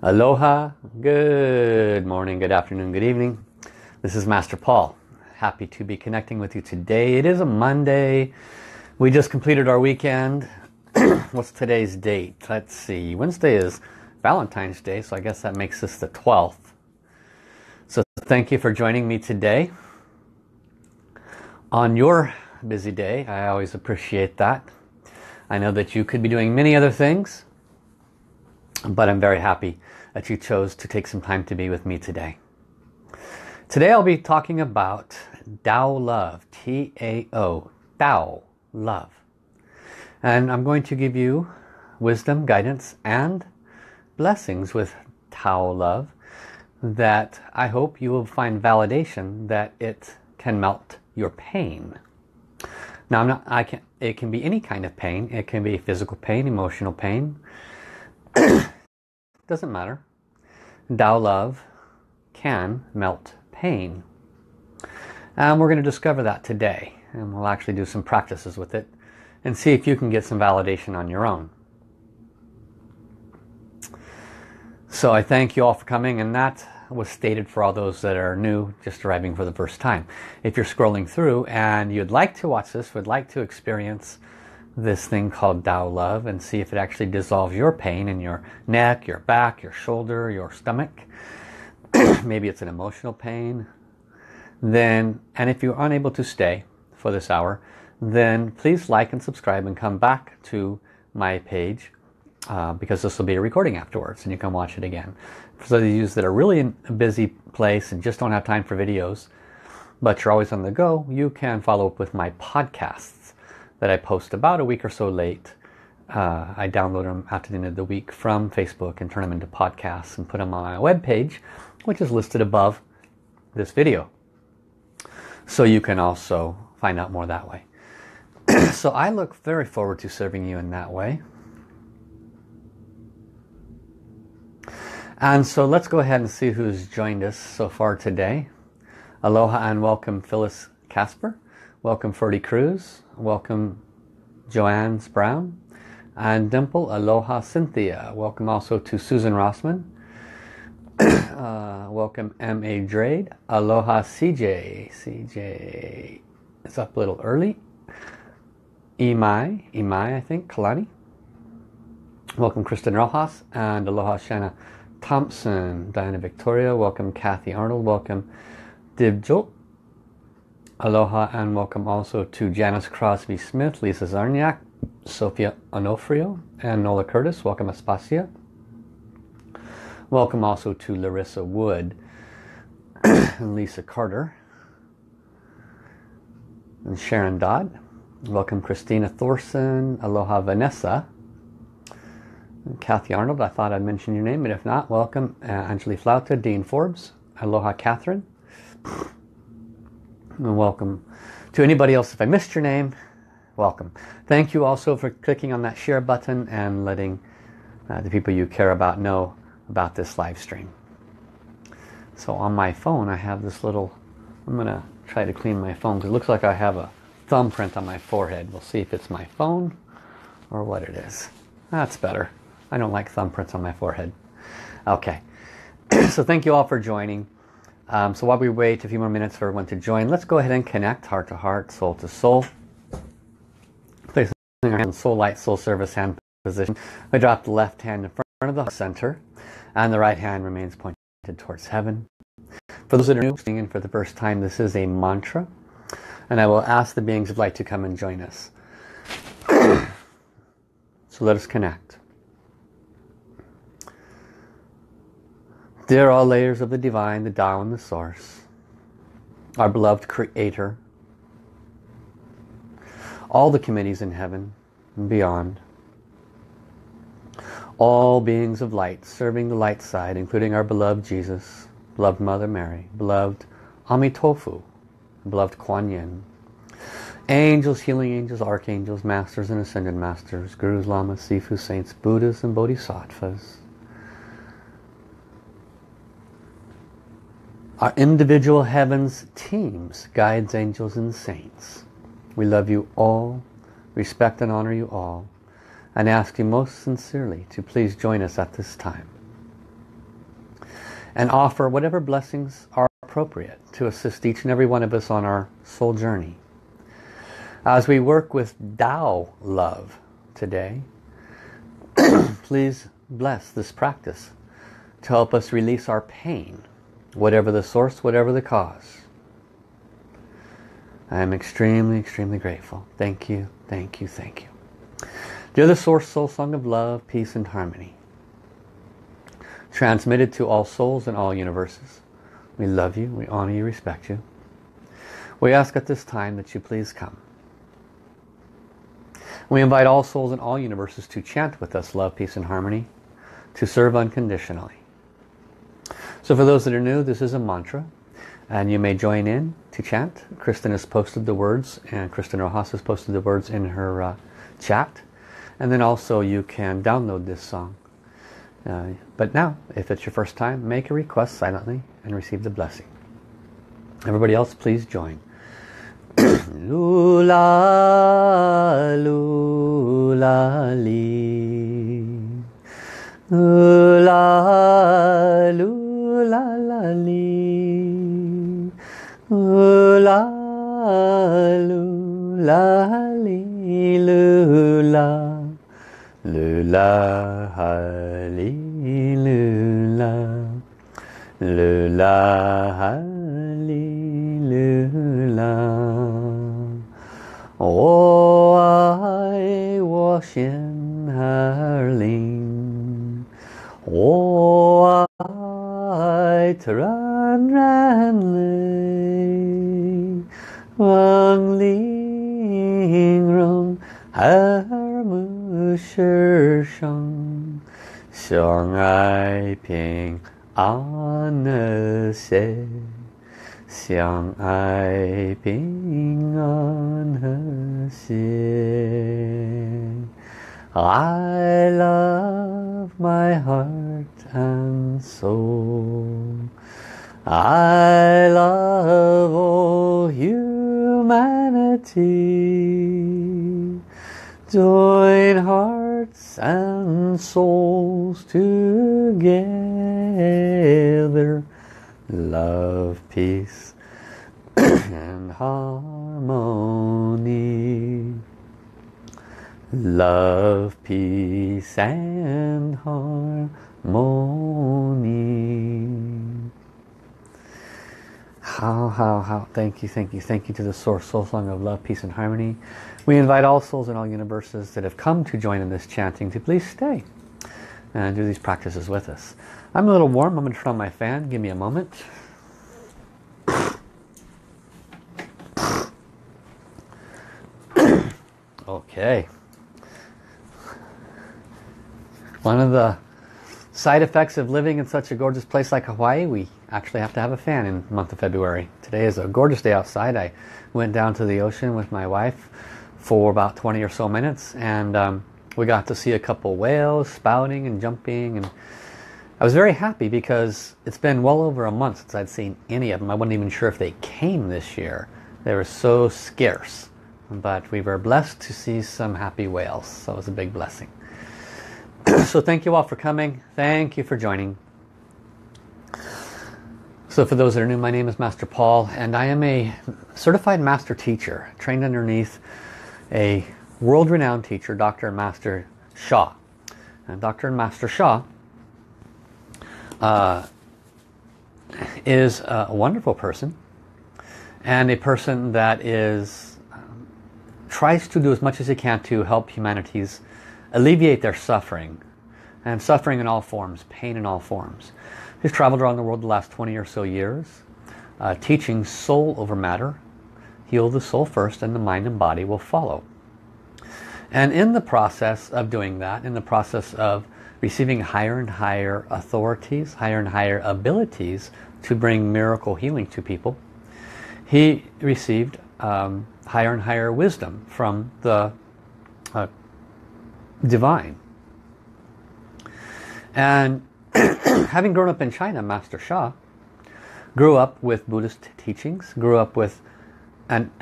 Aloha, good morning, good afternoon, good evening. This is Master Paul. Happy to be connecting with you today. It is a Monday. We just completed our weekend. What's today's date? Let's see. Wednesday is Valentine's Day, so I guess that makes this the 12th. So thank you for joining me today. On your busy day, I always appreciate that. I know that you could be doing many other things, but I'm very happy that you chose to take some time to be with me today. Today I'll be talking about Tao Love, T-A-O, Tao Love. And I'm going to give you wisdom, guidance, and blessings with Tao Love that I hope you will find validation that it can melt your pain. Now, it can be any kind of pain. It can be physical pain, emotional pain. Doesn't matter. Tao Love can melt pain. And we're going to discover that today. And we'll actually do some practices with it and see if you can get some validation on your own. So I thank you all for coming, and that was stated for all those that are new, just arriving for the first time. If you're scrolling through and you'd like to watch this, would like to experience this thing called Tao Love and see if it actually dissolves your pain in your neck, your back, your shoulder, your stomach, maybe it's an emotional pain, then, and if you're unable to stay for this hour, then please like and subscribe and come back to my page, because this will be a recording afterwards and you can watch it again. For those of you that are really in a busy place and just don't have time for videos, but you're always on the go, you can follow up with my podcasts that I post about a week or so late. I download them after the end of the week from Facebook and turn them into podcasts and put them on my webpage, which is listed above this video. So you can also find out more that way. So I look very forward to serving you in that way. And so let's go ahead and see who's joined us so far today. Aloha and welcome Phyllis Casper. Welcome Ferdy Cruz. Welcome Joanne Brown. And Dimple, aloha Cynthia. Welcome also to Susan Rossman. Welcome M.A. Drade. Aloha CJ. CJ is up a little early. Imai I think, Kalani. Welcome Kristen Rojas and aloha Shanna Thompson, Diana Victoria, welcome Kathy Arnold, welcome Divjol, aloha and welcome also to Janice Crosby Smith, Lisa Zarniak, Sophia Onofrio, and Nola Curtis, welcome Aspasia. Welcome also to Larissa Wood and Lisa Carter and Sharon Dodd. Welcome Christina Thorson, aloha Vanessa. Kathy Arnold, I thought I'd mention your name, but if not, welcome Anjali Flauta, Dean Forbes, aloha Catherine, and welcome to anybody else. If I missed your name, welcome. Thank you also for clicking on that share button and letting the people you care about know about this live stream. So on my phone I have this little, I'm going to try to clean my phone because it looks like I have a thumbprint on my forehead. We'll see if it's my phone or what it is. That's better. I don't like thumbprints on my forehead. Okay, so thank you all for joining. So while we wait a few more minutes for everyone to join, let's go ahead and connect heart to heart, soul to soul. Placing our hand in soul light, soul service hand position. We drop the left hand in front of the heart center, and the right hand remains pointed towards heaven. For those that are new and for the first time, this is a mantra, and I will ask the beings of light to come and join us. So let us connect. Dear all layers of the divine, the Tao and the source, our beloved creator, all the committees in heaven and beyond, all beings of light serving the light side, including our beloved Jesus, beloved Mother Mary, beloved Amituofo, beloved Kuan Yin, angels, healing angels, archangels, masters and ascended masters, gurus, lamas, sifus, saints, buddhas and bodhisattvas, our individual heavens teams, guides, angels and saints. We love you all, respect and honor you all, and ask you most sincerely to please join us at this time. and offer whatever blessings are appropriate to assist each and every one of us on our soul journey. As we work with Tao Love today, please bless this practice to help us release our pain, whatever the source, whatever the cause. I am extremely, extremely grateful. Thank you, thank you, thank you. Dear the Source Soul Song of Love, Peace and Harmony, transmitted to all souls in all universes, we love you, we honor you, respect you. We ask at this time that you please come. We invite all souls in all universes to chant with us love, peace and harmony, to serve unconditionally. So for those that are new, this is a mantra, and you may join in to chant. Kristen has posted the words, and Kristen Rojas has posted the words in her chat. And then also you can download this song. But now, if it's your first time, make a request silently and receive the blessing. Everybody else, please join. Lula, lula, li. Lula, lula, li. Lula, lula, li, lula. Lula, li, lula. Lula, oh, I wash in her ling. Oh, I run, run, wang ling rong, her mu shi shang, xiong ai ping an se. Xiang ai ping an xie. I love my heart and soul. I love all humanity. Join hearts and souls together. Love, peace, and harmony. Love, peace, and harmony. How. Thank you, thank you, thank you to the Source Soul Song of Love, Peace, and Harmony. We invite all souls in all universes that have come to join in this chanting to please stay and do these practices with us. I'm a little warm. I'm going to turn on my fan. Give me a moment. Okay. One of the side effects of living in such a gorgeous place like Hawaii, we actually have to have a fan in the month of February. Today is a gorgeous day outside. I went down to the ocean with my wife for about 20 or so minutes, and we got to see a couple whales spouting and jumping, and I was very happy because it's been well over a month since I'd seen any of them. I wasn't even sure if they came this year. They were so scarce. But we were blessed to see some happy whales. So it was a big blessing. So thank you all for coming. Thank you for joining. So for those that are new, my name is Master Paul, and I am a certified master teacher, trained underneath a world-renowned teacher, Dr. and Master Sha. And Dr. and Master Sha is a wonderful person, and a person that is tries to do as much as he can to help humanities alleviate their suffering, and suffering in all forms, pain in all forms. He's traveled around the world the last 20 or so years, teaching soul over matter. Heal the soul first, and the mind and body will follow. And in the process of doing that, in the process of receiving higher and higher authorities, higher and higher abilities to bring miracle healing to people, he received higher and higher wisdom from the divine. And having grown up in China, Master Sha grew up with Buddhist teachings, grew up with and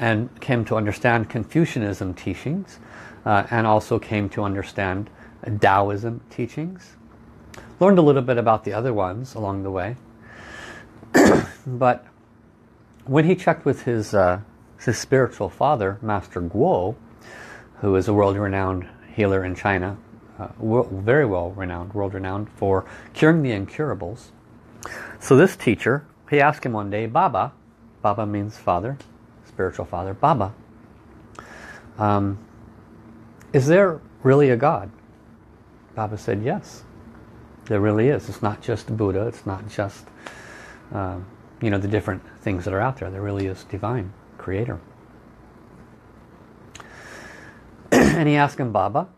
came to understand Confucianism teachings, and also came to understand Taoism teachings. Learned a little bit about the other ones along the way. But when he checked with his spiritual father, Master Guo, who is a world-renowned healer in China, very well-renowned, world-renowned for curing the incurables. So this teacher, he asked him one day, Baba, Baba means father, spiritual father, Baba, is there really a God? Baba said, yes, there really is. It's not just Buddha, it's not just you know, the different things that are out there. There really is divine creator. And he asked him, Baba,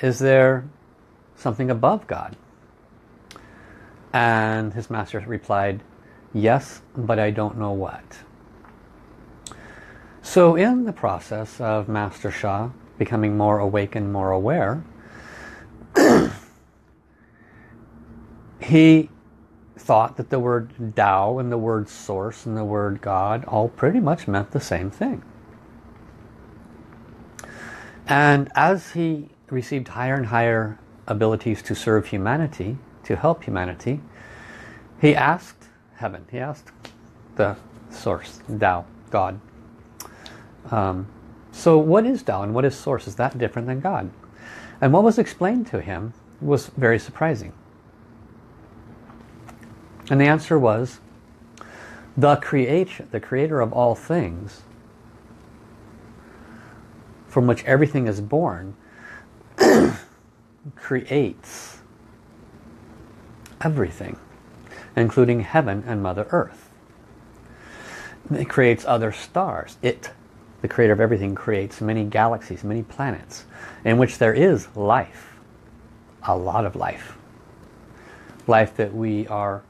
is there something above God? And his master replied, yes, but I don't know what. So in the process of Master Sha becoming more awake and more aware, he thought that the word Tao and the word source and the word God all pretty much meant the same thing. And as he received higher and higher abilities to serve humanity, to help humanity, he asked heaven, he asked the source, Tao, God, so what is Tao and what is source? Is that different than God? And what was explained to him was very surprising. And the answer was, the creator of all things, from which everything is born, creates everything, including heaven and Mother Earth. It creates other stars. It, the creator of everything, creates many galaxies, many planets, in which there is life, a lot of life. Life that we are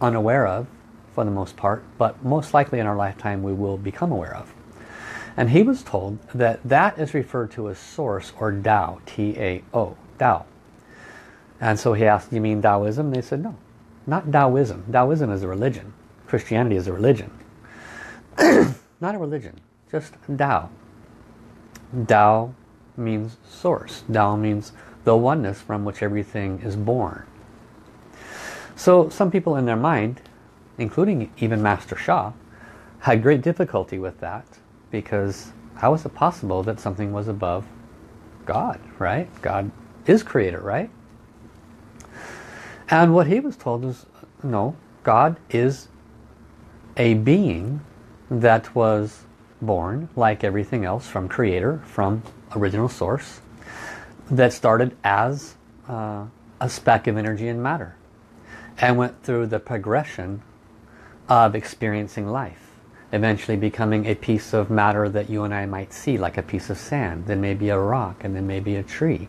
unaware of for the most part, but most likely in our lifetime we will become aware of. And he was told that that is referred to as source or Tao, T-A-O, Tao. And so he asked, do you mean Taoism? They said, no, not Taoism. Taoism is a religion. Christianity is a religion. Not a religion, just Tao. Tao means source. Tao means the oneness from which everything is born. So some people in their mind, including even Master Sha, had great difficulty with that, because how is it possible that something was above God, right? God is creator, right? And what he was told was, no, God is a being that was born, like everything else, from creator, from original source, that started as a speck of energy and matter, and went through the progression of experiencing life, eventually becoming a piece of matter that you and I might see, like a piece of sand, then maybe a rock, and then maybe a tree,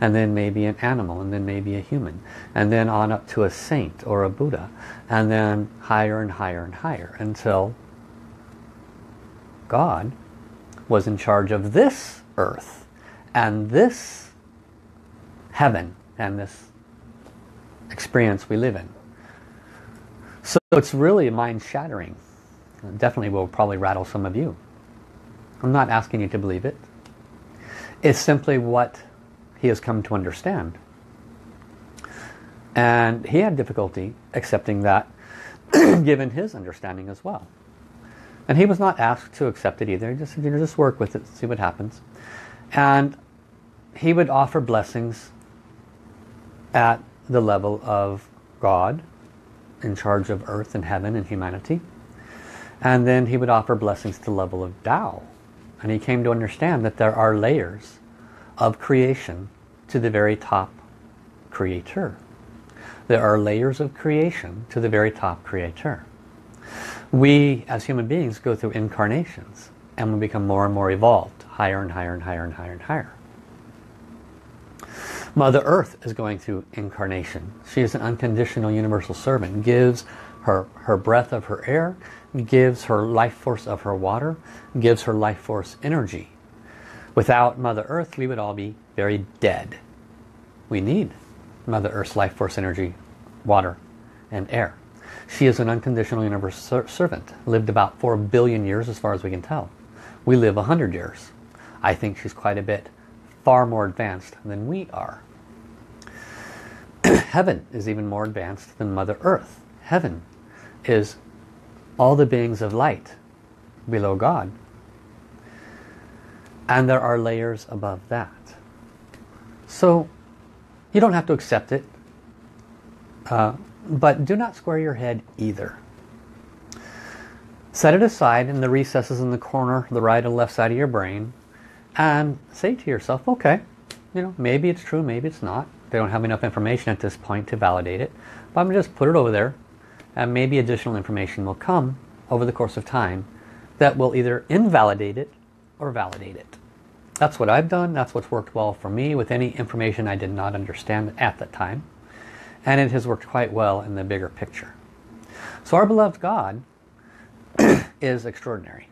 and then maybe an animal, and then maybe a human, and then on up to a saint or a Buddha, and then higher and higher and higher, until God was in charge of this earth, and this heaven, and this experience we live in. So it's really mind-shattering. Definitely will probably rattle some of you. I'm not asking you to believe it. It's simply what he has come to understand. And he had difficulty accepting that given his understanding as well. And he was not asked to accept it either. He just said, you know, just work with it, see what happens. And he would offer blessings at the level of God, in charge of earth and heaven and humanity. And then he would offer blessings to the level of Tao. And he came to understand that there are layers of creation to the very top creator. There are layers of creation to the very top creator. We, as human beings, go through incarnations. And we become more and more evolved, higher and higher and higher and higher and higher. Mother Earth is going through incarnation. She is an unconditional universal servant, gives her breath of her air, gives her life force of her water, gives her life force energy. Without Mother Earth, we would all be very dead. We need Mother Earth's life force energy, water, and air. She is an unconditional universal servant, lived about 4 billion years as far as we can tell. We live 100 years. I think she's quite a bit far more advanced than we are. Heaven is even more advanced than Mother Earth. Heaven is all the beings of light below God. And there are layers above that. So you don't have to accept it, but do not square your head either. Set it aside in the recesses in the corner, the right and left side of your brain, and say to yourself, okay, you know, maybe it's true, maybe it's not. They don't have enough information at this point to validate it, but I'm going to just put it over there, and maybe additional information will come over the course of time that will either invalidate it or validate it. That's what I've done. That's what's worked well for me with any information I did not understand at that time. And it has worked quite well in the bigger picture. So our beloved God is extraordinary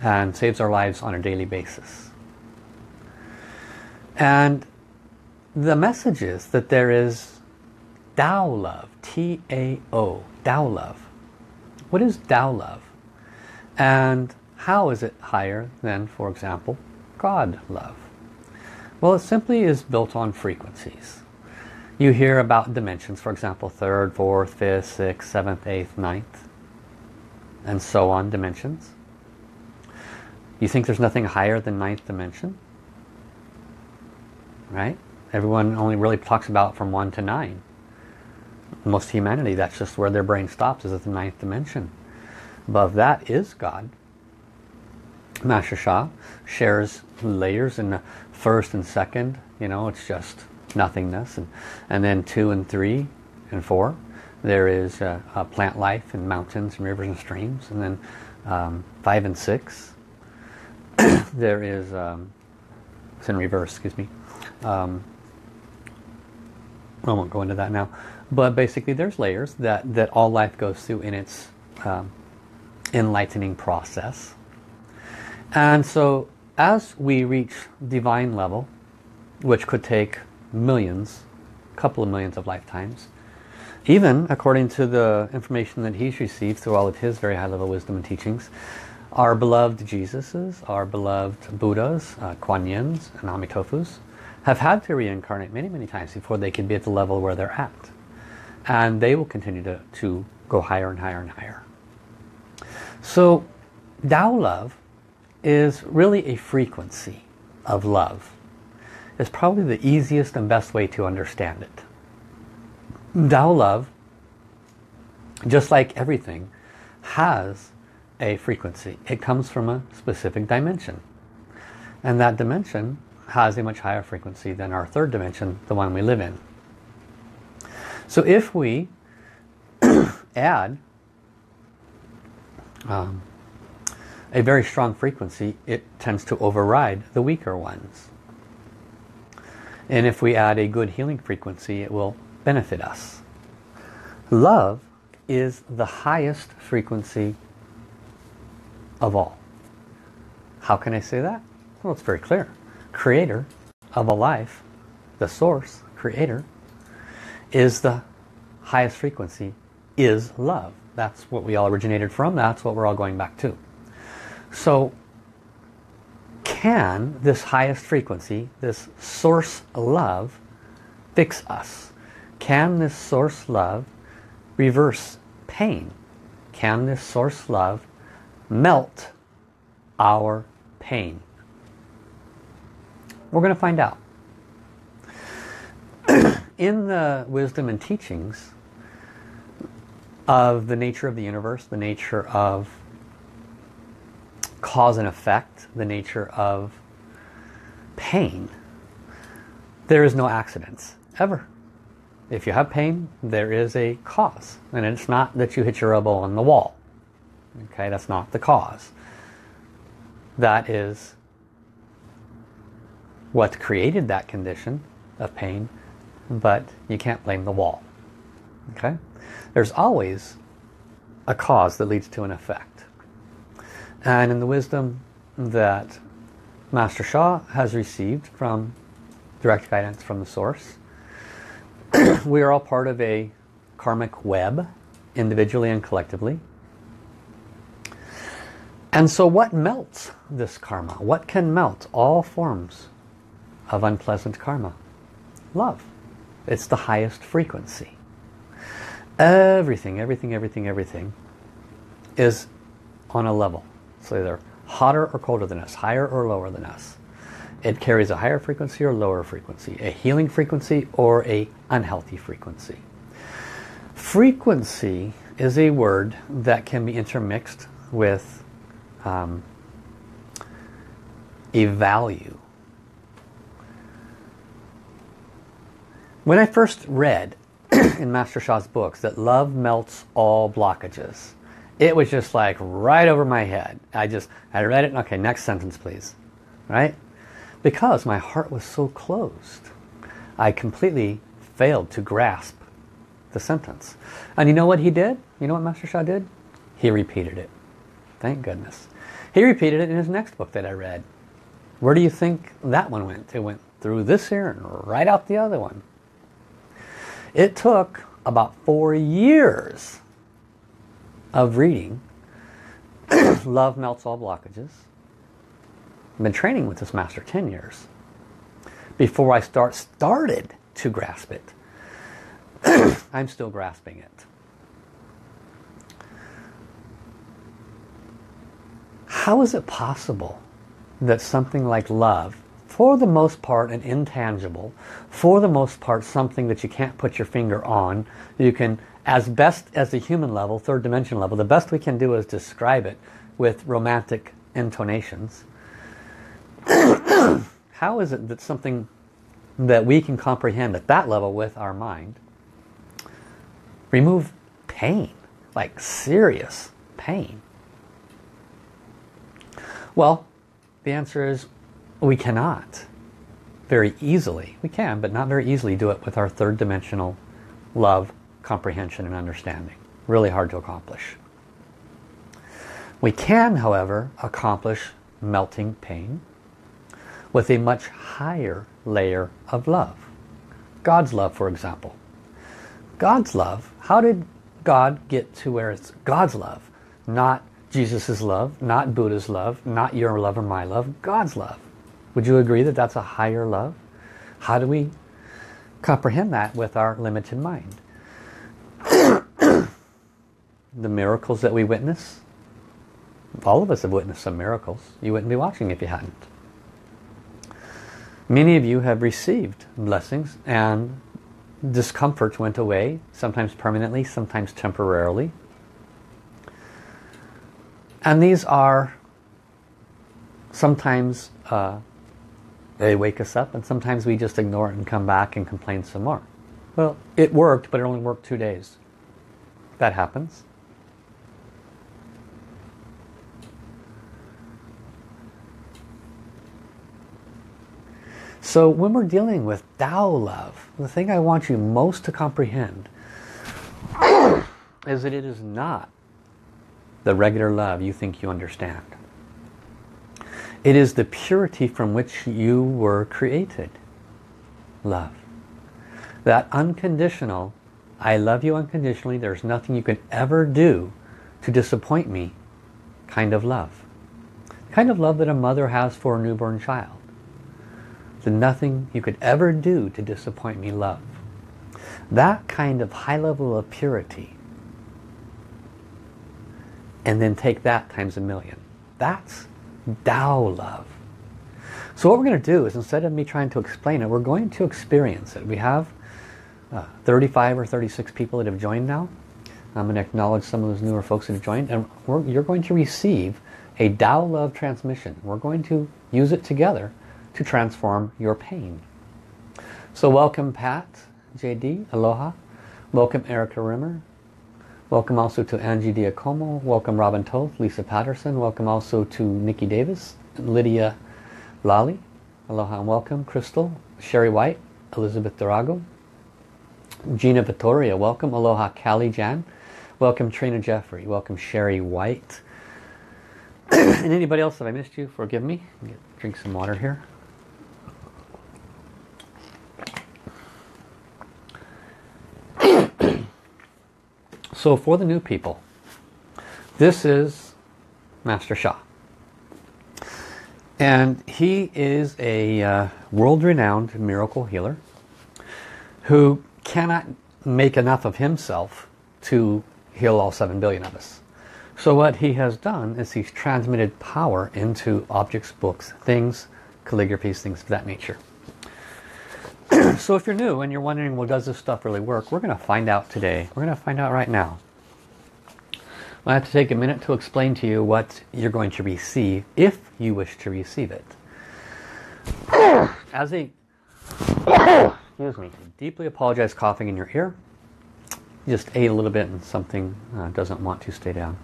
and saves our lives on a daily basis. And the message is that there is Tao Love, T-A-O, Tao Love. What is Tao Love? And how is it higher than, for example, God love? Well, it simply is built on frequencies. You hear about dimensions, for example, 3rd, 4th, 5th, 6th, 7th, 8th, 9th, and so on dimensions. You think there's nothing higher than 9th dimension? Right? Everyone only really talks about from 1 to 9. Most humanity, that's just where their brain stops, is at the 9th dimension. Above that is God. Master Sha shares layers in the 1st and 2nd, you know, it's just nothingness, and then 2 and 3 and 4. There is plant life and mountains and rivers and streams, and then 5 and 6. There is, it's in reverse, excuse me. I won't go into that now, but basically there's layers that all life goes through in its enlightening process. And so as we reach divine level, which could take millions, a couple of millions of lifetimes, even according to the information that he's received through all of his very high level wisdom and teachings, our beloved Jesuses, our beloved Buddhas, Kuan Yins and Amitofus have had to reincarnate many, many times before they can be at the level where they're at. And they will continue to go higher and higher and higher. So Tao Love is really a frequency of love. It's probably the easiest and best way to understand it. Tao Love, just like everything, has a frequency. It comes from a specific dimension. And that dimension has a much higher frequency than our 3rd dimension, the one we live in. So if we add a very strong frequency, it tends to override the weaker ones. And if we add a good healing frequency, it will benefit us. Love is the highest frequency of all. How can I say that? Well, it's very clear. Creator of a life, the source, creator, is the highest frequency, is love. That's what we all originated from. That's what we're all going back to. So can this highest frequency, this source love, fix us? Can this source love reverse pain? Can this source love melt our pain? We're going to find out. In the wisdom and teachings of the nature of the universe, the nature of cause and effect, the nature of pain, there is no accidents, ever. If you have pain, there is a cause. And it's not that you hit your elbow on the wall. Okay, that's not the cause. That is what created that condition of pain, but you can't blame the wall. Okay? There's always a cause that leads to an effect. And in the wisdom that Master Sha has received from direct guidance from the source, we are all part of a karmic web, individually and collectively. And so what melts this karma? What can melt all forms of unpleasant karma? Love. It's the highest frequency. everything is on a level. So either hotter or colder than us, higher or lower than us. It carries a higher frequency or lower frequency, a healing frequency or a unhealthy frequency. Frequency is a word that can be intermixed with a value. When I first read in Master Sha's books that love melts all blockages, it was just like right over my head. I read it and okay, next sentence please. Right? Because my heart was so closed. I completely failed to grasp the sentence. And you know what he did? You know what Master Sha did? He repeated it. Thank goodness. He repeated it in his next book that I read. Where do you think that one went? It went through this here and right out the other one. It took about 4 years of reading Love Melts All Blockages. I've been training with this master 10 years before I started to grasp it. I'm still grasping it. How is it possible that something like love, for the most part an intangible, for the most part something that you can't put your finger on, you can, as best as the human level, third dimension level, the best we can do is describe it with romantic intonations. How is it that something that we can comprehend at that level with our mind remove pain, like serious pain? Well, the answer is we cannot. Very easily. We can, but not very easily do it with our third dimensional love, comprehension, and understanding. Really hard to accomplish. We can, however, accomplish melting pain with a much higher layer of love. God's love, for example. God's love, how did God get to where it's God's love, not Jesus' love, not Buddha's love, not your love or my love, God's love? Would you agree that that's a higher love? How do we comprehend that with our limited mind? The miracles that we witness, all of us have witnessed some miracles. You wouldn't be watching if you hadn't. Many of you have received blessings and discomforts went away, sometimes permanently, sometimes temporarily. And these are sometimes they wake us up, and sometimes we just ignore it and come back and complain some more. Well, it worked, but it only worked 2 days. That happens. So when we're dealing with Tao love, the thing I want you most to comprehend is that it is not the regular love you think you understand. It is the purity from which you were created. Love. That unconditional, I love you unconditionally, there's nothing you can ever do to disappoint me kind of love. The kind of love that a mother has for a newborn child. The nothing you could ever do to disappoint me love. That kind of high level of purity. And then take that times a million. That's Tao love. So what we're going to do is, instead of me trying to explain it, we're going to experience it. We have 35 or 36 people that have joined now. I'm going to acknowledge some of those newer folks that have joined, and you're going to receive a Tao love transmission. We're going to use it together to transform your pain. So welcome Pat, JD, aloha. Welcome Erica Rimmer. Welcome also to Angie Diacomo, welcome Robin Toth, Lisa Patterson, welcome also to Nikki Davis, Lydia Lally, aloha and welcome, Crystal, Sherry White, Elizabeth Durago, Gina Vittoria, welcome, aloha Callie Jan, welcome Trina Jeffrey, welcome Sherry White, and anybody else that I missed you, forgive me. Drink some water here. So for the new people, this is Master Sha. And he is a world-renowned miracle healer who cannot make enough of himself to heal all 7 billion of us. So what he has done is he's transmitted power into objects, books, things, calligraphies, things of that nature. So if you're new and you're wondering, well, does this stuff really work? We're going to find out today. We're going to find out right now. I have to take a minute to explain to you what you're going to receive if you wish to receive it. As a excuse me, deeply apologize, coughing in your ear. You just ate a little bit and something doesn't want to stay down.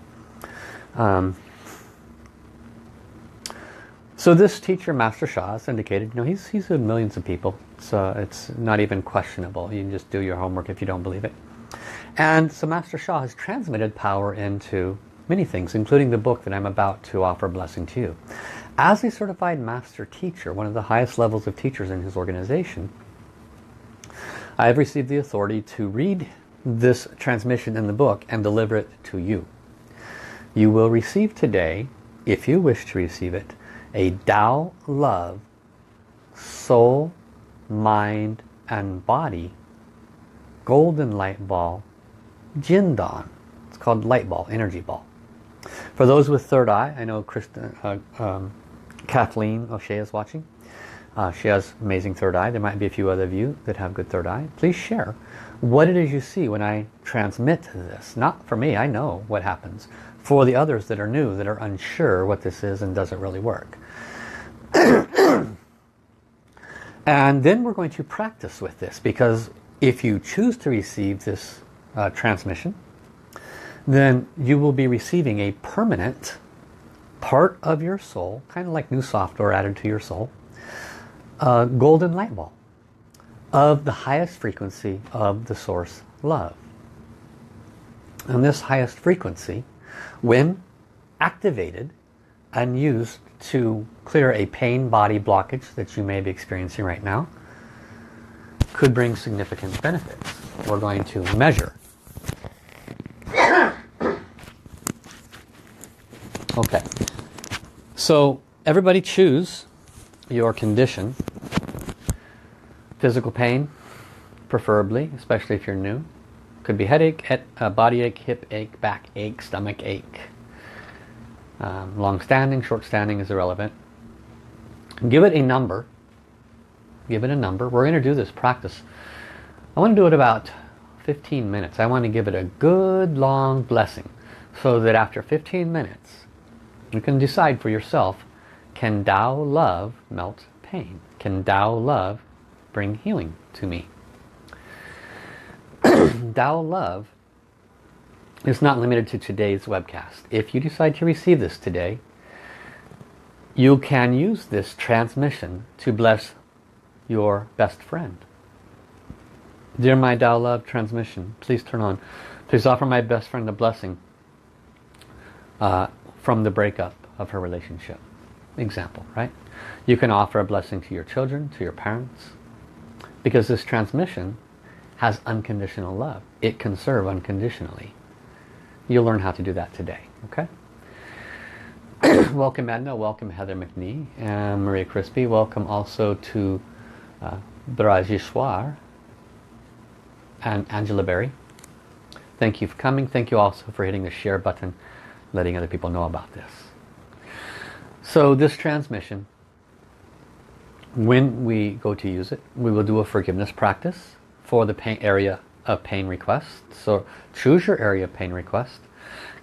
So this teacher, Master Sha, has indicated, you know, he's with millions of people, so it's not even questionable. You can just do your homework if you don't believe it. And so Master Sha has transmitted power into many things, including the book that I'm about to offer a blessing to you. As a certified master teacher, one of the highest levels of teachers in his organization, I have received the authority to read this transmission in the book and deliver it to you. You will receive today, if you wish to receive it, a Tao Love soul, mind, and body golden light ball Jindan. It's called light ball, energy ball. For those with third eye, I know Kathleen O'Shea is watching. She has amazing third eye. There might be a few other of you that have good third eye. Please share what it is you see when I transmit this. Not for me, I know what happens. For the others that are new, that are unsure what this is and doesn't really work. And then we're going to practice with this, because if you choose to receive this transmission, then you will be receiving a permanent part of your soul, kind of like new software added to your soul, golden light ball of the highest frequency of the source love. And this highest frequency, when activated and used to clear a pain body blockage that you may be experiencing right now, could bring significant benefits. We're going to measure. Okay, so everybody choose your condition. Physical pain, preferably, especially if you're new. Could be headache, body ache, hip ache, back ache, stomach ache. Long-standing, short-standing is irrelevant. Give it a number. Give it a number. We're going to do this practice. I want to do it about 15 minutes. I want to give it a good long blessing, so that after 15 minutes, you can decide for yourself, can Tao Love melt pain? Can Tao Love bring healing to me? Tao Love is not limited to today's webcast. If you decide to receive this today, you can use this transmission to bless your best friend. Dear my Tao Love transmission, please turn on. Please offer my best friend a blessing from the breakup of her relationship. Example, right? You can offer a blessing to your children, to your parents, because this transmission has unconditional love. It can serve unconditionally. You'll learn how to do that today, okay? Welcome Edna, welcome Heather McNee and Maria Crispy. Welcome also to Brajeshwar and Angela Berry. Thank you for coming. Thank you also for hitting the share button, letting other people know about this. So this transmission, when we go to use it, we will do a forgiveness practice for the pain area of pain request. So choose your area of pain request.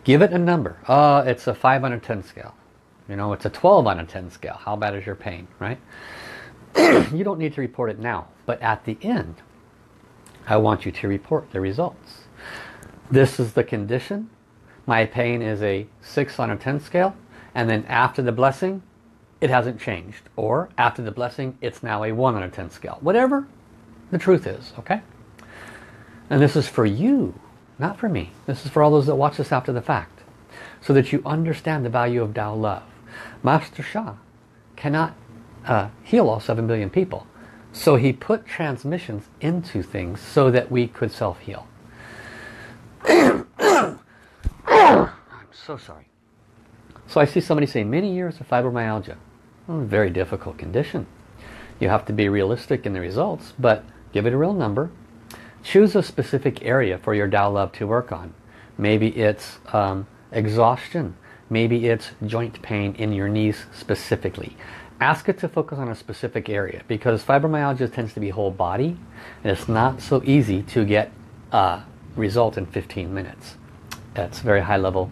Give it a number. It's a 5 on a 10 scale. You know, it's a 12 on a 10 scale. How bad is your pain, right? You don't need to report it now, but at the end, I want you to report the results. This is the condition. My pain is a 6 on a 10 scale. And then after the blessing, it hasn't changed. Or after the blessing, it's now a 1 on a 10 scale. Whatever the truth is, okay? And this is for you, not for me. This is for all those that watch this after the fact, so that you understand the value of Tao Love. Master Sha cannot heal all 7 billion people. So he put transmissions into things so that we could self-heal. I'm so sorry. So I see somebody say, many years of fibromyalgia. Very difficult condition. You have to be realistic in the results, but give it a real number. Choose a specific area for your Tao Love to work on. Maybe it's exhaustion. Maybe it's joint pain in your knees specifically. Ask it to focus on a specific area, because fibromyalgia tends to be whole body, and it's not so easy to get a result in 15 minutes. That's very high level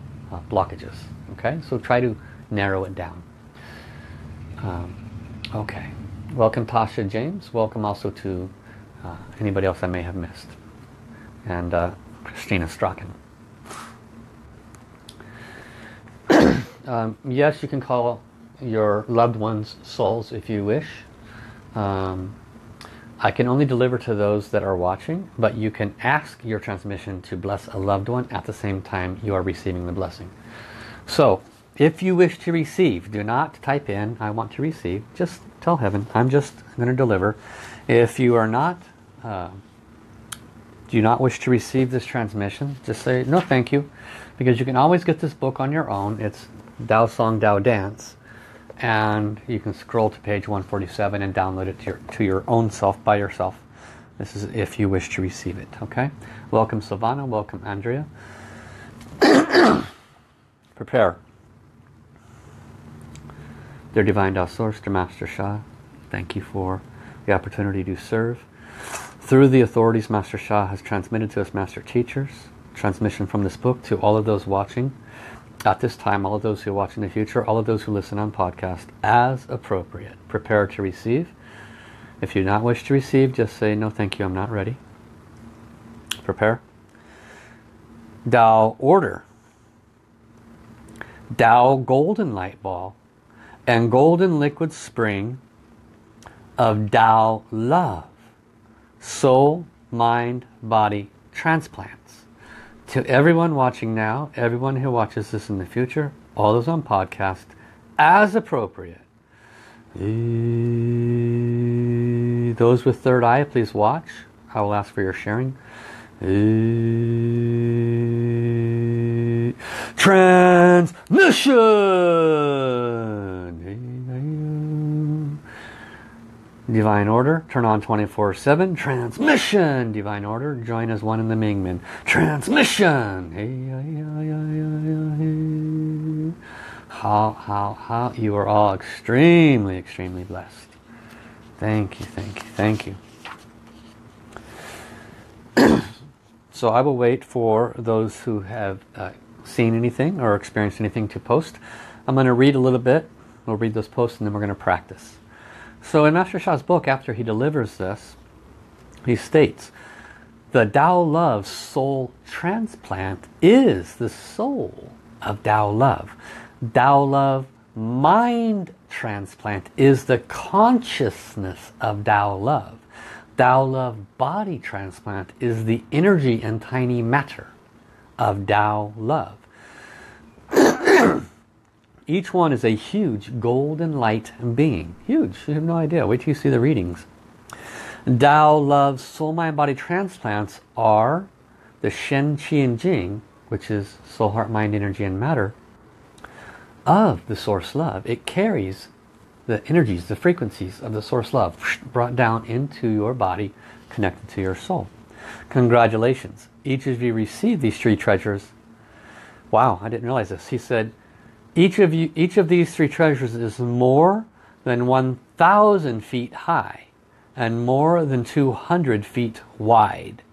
blockages. Okay, so try to narrow it down. Okay, welcome Tasha James. Welcome also to anybody else I may have missed. And Christina Strachan. Yes, you can call your loved ones souls if you wish. I can only deliver to those that are watching, but you can ask your transmission to bless a loved one at the same time you are receiving the blessing. So if you wish to receive, do not type in I want to receive. Just tell heaven, I'm just going to deliver. If you are not do not wish to receive this transmission, just say no thank you, because you can always get this book on your own. It's Tao Song Tao Dance, and you can scroll to page 147 and download it to your own self by yourself. This is if you wish to receive it. Okay, welcome Silvana, welcome Andrea. Prepare their divine Tao source, their Master Sha. Thank you for the opportunity to serve. Through the authorities Master Sha has transmitted to us master teachers. Transmission from this book to all of those watching at this time, all of those who watch in the future, all of those who listen on podcast as appropriate. Prepare to receive. If you do not wish to receive, just say no thank you, I'm not ready. Prepare. Tao order. Tao golden light ball and golden liquid spring of Tao love, soul, mind, body transplants. To everyone watching now, everyone who watches this in the future, all those on podcast, as appropriate. Those with third eye, please watch. I will ask for your sharing. Transmission! Divine order, turn on 24/7. Transmission! Divine order, join as one in the Mingmen. Transmission! How, you are all extremely, extremely blessed. Thank you, thank you, thank you. So I will wait for those who have seen anything or experienced anything to post. I'm going to read a little bit. We'll read those posts and then we're going to practice. So in Master Sha's book, after he delivers this, he states, the Tao Love soul transplant is the soul of Tao Love. Tao Love mind transplant is the consciousness of Tao Love. Tao Love body transplant is the energy and tiny matter of Tao Love. Each one is a huge golden light being. Huge. You have no idea. Wait till you see the readings. Tao Love soul, mind, body transplants are the Shen, Qi, and Jing, which is soul, heart, mind, energy, and matter of the source love. It carries the energies, the frequencies of the source love brought down into your body, connected to your soul. Congratulations. Each of you received these three treasures. Wow, I didn't realize this. He said, each of these three treasures is more than 1,000 feet high and more than 200 feet wide.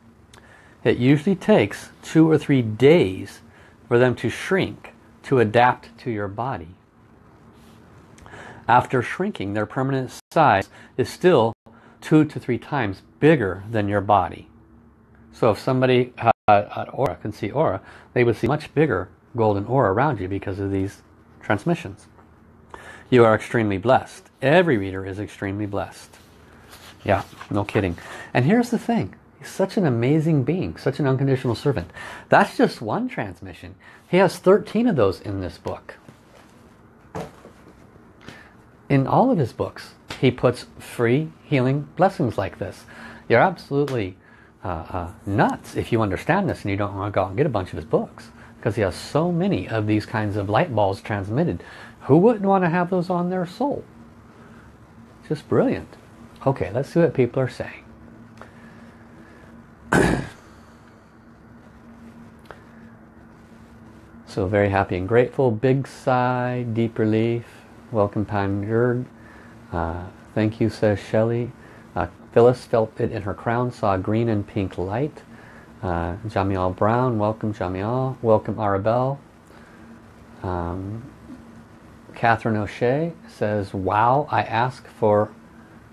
It usually takes 2 or 3 days for them to shrink, to adapt to your body. After shrinking, their permanent size is still 2 to 3 times bigger than your body. So if somebody at aura can see aura, they would see much bigger golden aura around you because of these transmissions. You are extremely blessed. Every reader is extremely blessed. Yeah, no kidding. And here's the thing. He's such an amazing being, such an unconditional servant. That's just one transmission. He has 13 of those in this book. In all of his books, he puts free healing blessings like this. You're absolutely nuts if you understand this and you don't want to go out and get a bunch of his books, because he has so many of these kinds of light balls transmitted. Who wouldn't want to have those on their soul? Just brilliant. Okay, let's see what people are saying. So very happy and grateful. Big sigh, deep relief. Welcome, Pan Jurg. Thank you, says Shelley. Phyllis felt it in her crown, saw green and pink light. Jamiel Brown, welcome Jamiel. Welcome Arabelle. Catherine O'Shea says, wow, I asked for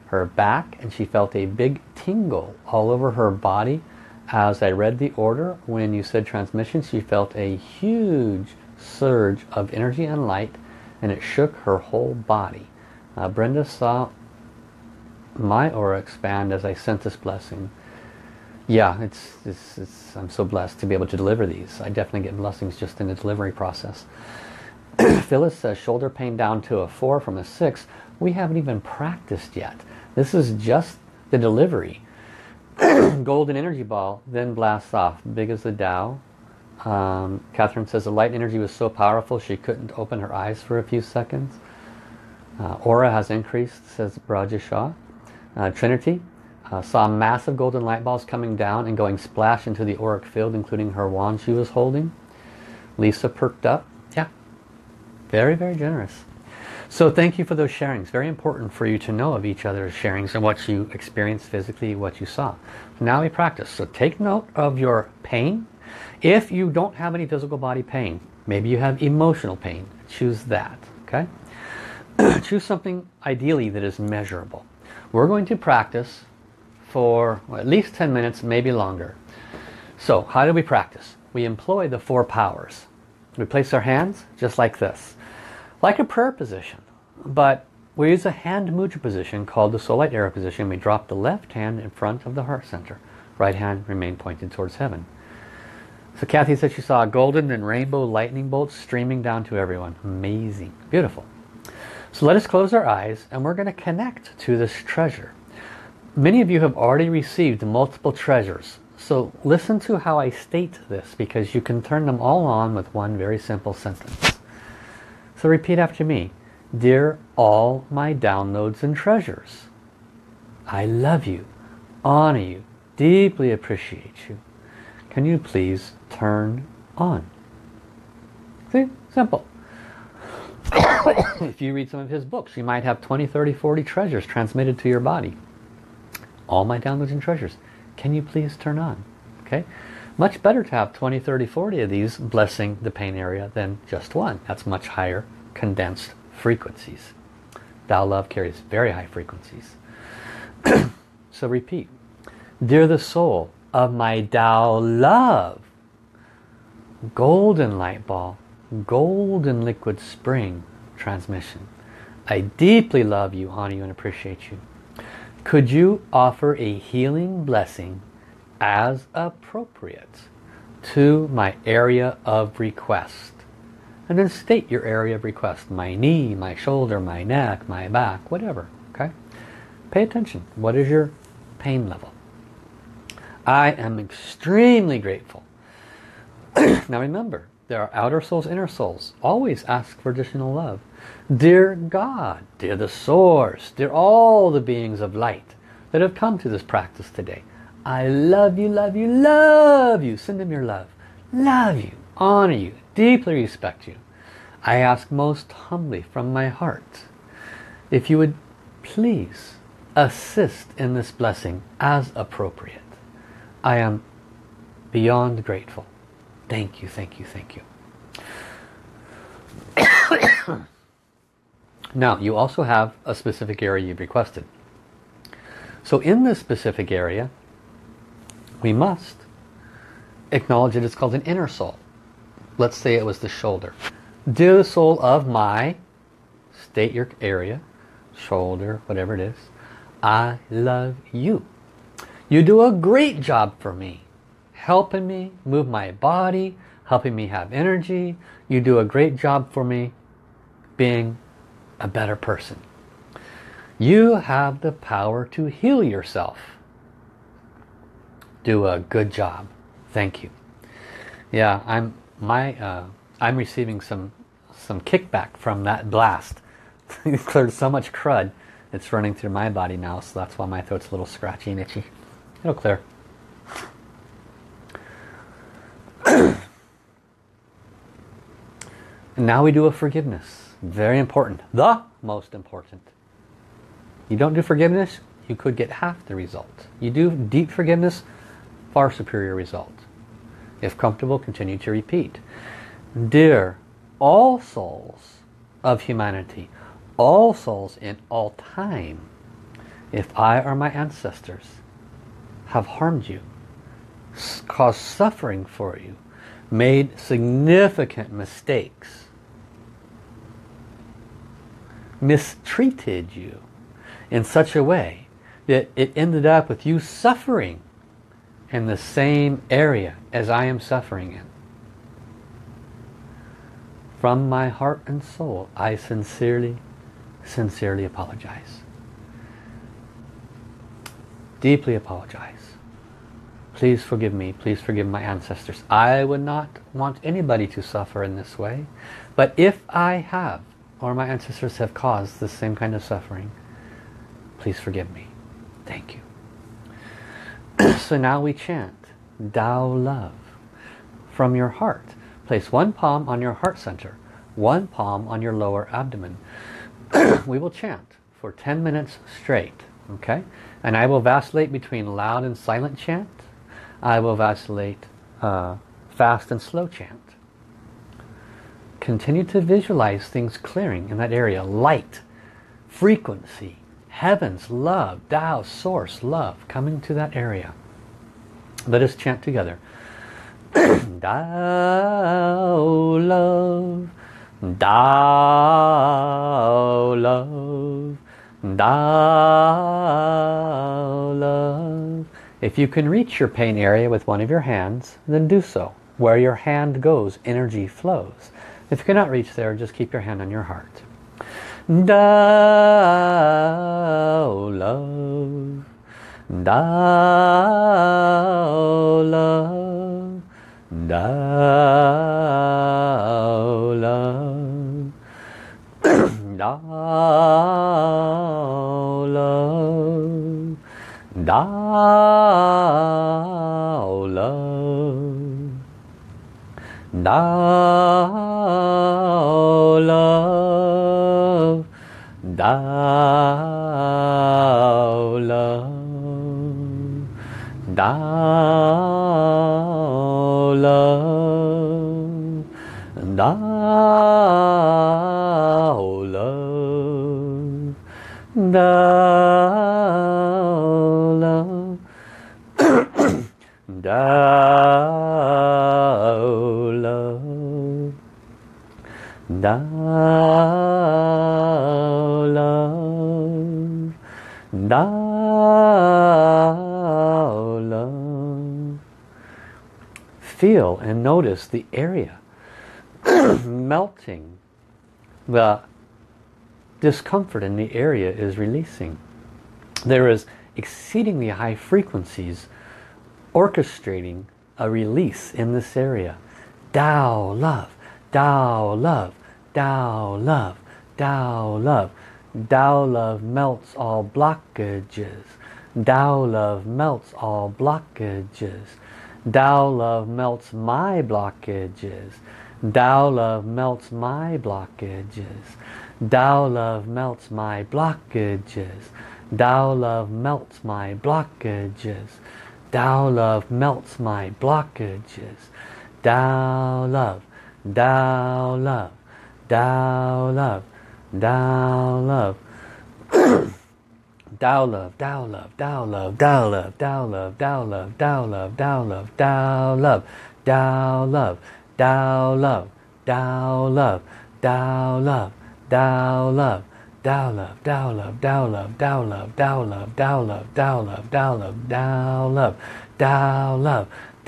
her back and she felt a big tingle all over her body. As I read the order, when you said transmission, she felt a huge surge of energy and light and it shook her whole body. Brenda saw my aura expand as I sent this blessing. Yeah, it's I'm so blessed to be able to deliver these. I definitely get blessings just in the delivery process. Phyllis says, shoulder pain down to a 4 from a 6. We haven't even practiced yet. This is just the delivery. Golden energy ball then blasts off. Big as the Tao. Catherine says, the light energy was so powerful she couldn't open her eyes for a few seconds. Aura has increased, says Braja Shah. Trinity saw massive golden light balls coming down and going splash into the auric field, including her wand she was holding. Lisa perked up. Yeah, very, very generous. So thank you for those sharings. Very important for you to know of each other's sharings and what you experienced physically, what you saw. Now we practice. So take note of your pain. If you don't have any physical body pain, maybe you have emotional pain. Choose that, okay? Choose something ideally that is measurable. We're going to practice for at least 10 minutes, maybe longer. So how do we practice? We employ the 4 powers. We place our hands just like this, like a prayer position, but we use a hand mudra position called the soul light arrow position. We drop the left hand in front of the heart center. Right hand remained pointed towards heaven. So Kathy said she saw golden and rainbow lightning bolts streaming down to everyone. Amazing. Beautiful. So let us close our eyes and we're going to connect to this treasure. Many of you have already received multiple treasures. So listen to how I state this because you can turn them all on with one very simple sentence. So repeat after me. Dear all my downloads and treasures, I love you, honor you, deeply appreciate you. Can you please turn on? See? Simple. If you read some of his books, you might have 20, 30, 40 treasures transmitted to your body. All my downloads and treasures, can you please turn on? Okay, much better to have 20, 30, 40 of these blessing the pain area than just one. That's much higher condensed frequencies. Tao Love carries very high frequencies. So repeat. Dear the soul of my Tao Love, golden light ball, golden liquid spring transmission, I deeply love you, honor you, and appreciate you. Could you offer a healing blessing as appropriate to my area of request? And then state your area of request. My knee, my shoulder, my neck, my back, whatever. Okay? Pay attention. What is your pain level? I am extremely grateful. Now remember, there are outer souls, inner souls. Always ask for additional love. Dear God, dear the Source, dear all the beings of light that have come to this practice today, I love you, love you, love you. Send them your love. Love you, honor you, deeply respect you. I ask most humbly from my heart if you would please assist in this blessing as appropriate. I am beyond grateful. Thank you, thank you, thank you. Now, you also have a specific area you've requested. So in this specific area, we must acknowledge that it's called an inner soul. Let's say it was the shoulder. Dear the soul of my, state your area, shoulder, whatever it is, I love you. You do a great job for me. Helping me move my body, helping me have energy. You do a great job for me being a better person. You have the power to heal yourself. Do a good job. Thank you. Yeah, I'm receiving some kickback from that blast. It cleared so much crud. It's running through my body now, so that's why my throat's a little scratchy and itchy. It'll clear. And now we do a forgiveness. Very important. The most important. You don't do forgiveness, you could get half the result. You do deep forgiveness, far superior result. If comfortable, continue to repeat. Dear all souls of humanity, all souls in all time, if I or my ancestors have harmed you, caused suffering for you, made significant mistakes, mistreated you in such a way that it ended up with you suffering in the same area as I am suffering in, from my heart and soul, I sincerely apologize. Deeply apologize. Please forgive me. Please forgive my ancestors. I would not want anybody to suffer in this way. But if I have, or my ancestors have caused the same kind of suffering, please forgive me. Thank you. So now we chant Tao Love from your heart. Place one palm on your heart center, one palm on your lower abdomen. We will chant for 10 minutes straight, okay? And I will vacillate between loud and silent chant. I will vacillate fast and slow chant. Continue to visualize things clearing in that area. Light, frequency, heavens, love, Tao, source, love, coming to that area. Let us chant together. Tao love, Tao love, Tao love. If you can reach your pain area with one of your hands, then do so. Where your hand goes, energy flows. If you cannot reach there, just keep your hand on your heart. Tao love, Tao love, Tao love, Tao love, Tao love, Tao love, Tao love, Tao love, Tao love, Tao love, Tao love, Tao love, Tao love. Feel and notice the area melting. The discomfort in the area is releasing. There is exceedingly high frequencies orchestrating a release in this area. Tao love, Tao love, Tao love, Tao love. Tao love melts all blockages. Tao love melts all blockages. Tao love melts my blockages. Tao love melts my blockages. Tao love melts my blockages. Tao love melts my blockages. Tao love melts my blockages. Tao love, Tao love, Tao love, Tao love, Tao love, Tao love, Tao love, Tao love, Tao love, Tao love, Tao love, Tao love, Tao love, Tao love, Tao love, Tao love, Tao love, Tao love, Tao love, Tao love, Tao love, Tao love, Tao love, Tao love, Tao love,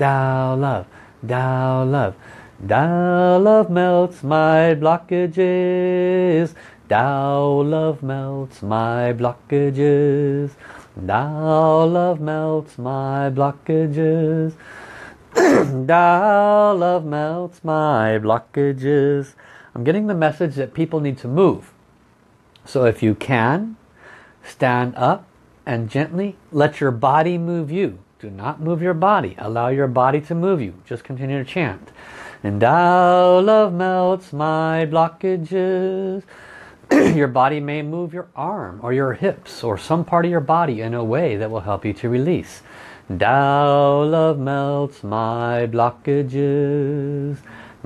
Tao love, Tao love, Tao love, Tao love, Tao love. Tao love melts my blockages. Tao love melts my blockages. Tao love melts my blockages. Tao love melts my blockages. I'm getting the message that people need to move. So if you can, stand up and gently let your body move you. Do not move your body. Allow your body to move you. Just continue to chant. And Tao Love melts my blockages. Your body may move your arm or your hips or some part of your body in a way that will help you to release. Tao Love melts my blockages.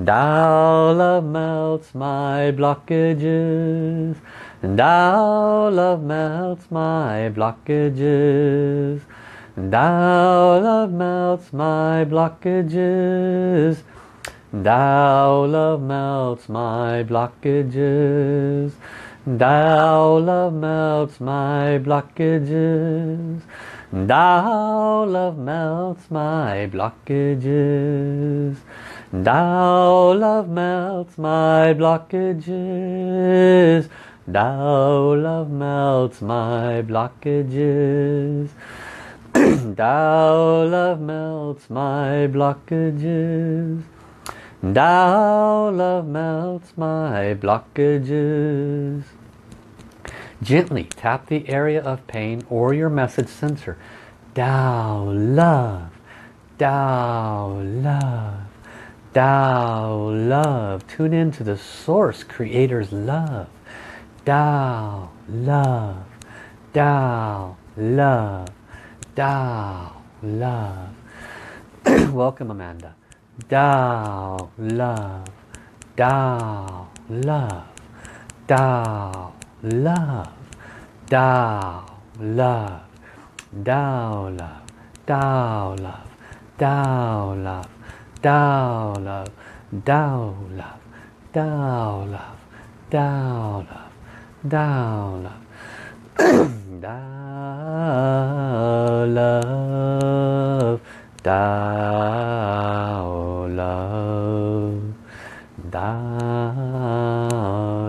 Tao Love melts my blockages. Tao Love melts my blockages. Tao Love melts my blockages. Tao Love melts my blockages. Tao Love melts my blockages. Tao Love melts my blockages. Tao Love melts my blockages. Tao Love melts my blockages. Tao Love melts my blockages. Tao Love melts my blockages. Gently tap the area of pain or your message sensor. Tao Love, Tao Love, Tao Love. Tune in to the source creator's love. Tao Love, Tao Love, Tao Love. Welcome, Amanda. Tao Love, Tao Love, Tao Love, Tao Love, Tao Love, Tao Love, Tao Love, Tao Love, Tao Love, Tao Love, Tao Love, Tao Love, Tao Love. Tao Love, Tao